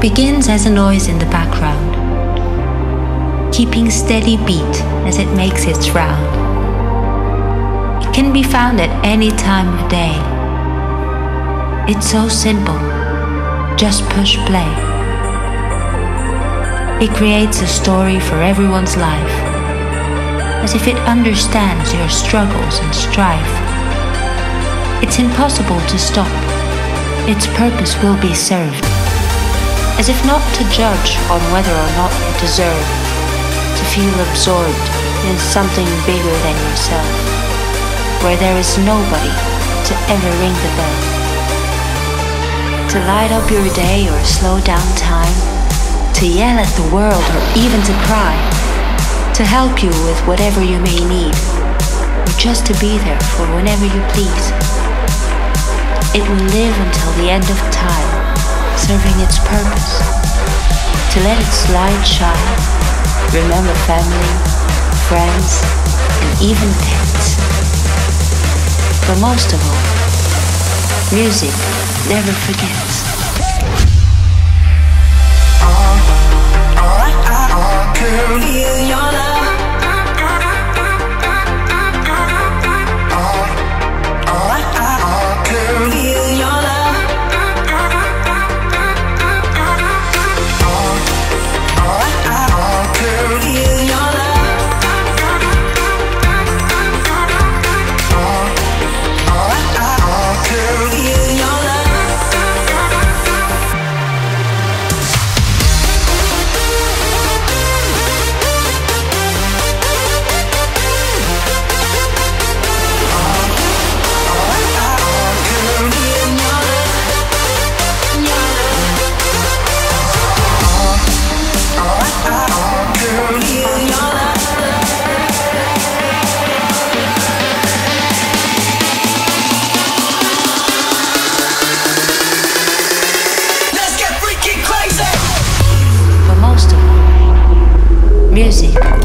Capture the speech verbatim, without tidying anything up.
begins as a noise in the background, keeping steady beat as it makes its round. It can be found at any time of day. It's so simple, just push play. It creates a story for everyone's life, as if it understands your struggles and strife. It's impossible to stop, its purpose will be served, as if not to judge on whether or not you deserve to feel absorbed in something bigger than yourself, where there is nobody to ever ring the bell. To light up your day or slow down time, to yell at the world or even to cry, to help you with whatever you may need, or just to be there for whenever you please. It will live until the end of time, serving its purpose, to let its light shine, remember family, friends, and even pets. But most of all, music never forgets. I, I, I, I can feel your love. I, I, I can feel your love. Music.